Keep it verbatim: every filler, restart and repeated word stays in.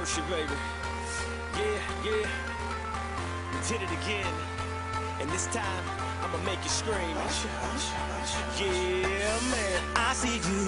motion, baby. Yeah, yeah. We did it again. And this time, I'ma make you scream. Yeah, man. I see you.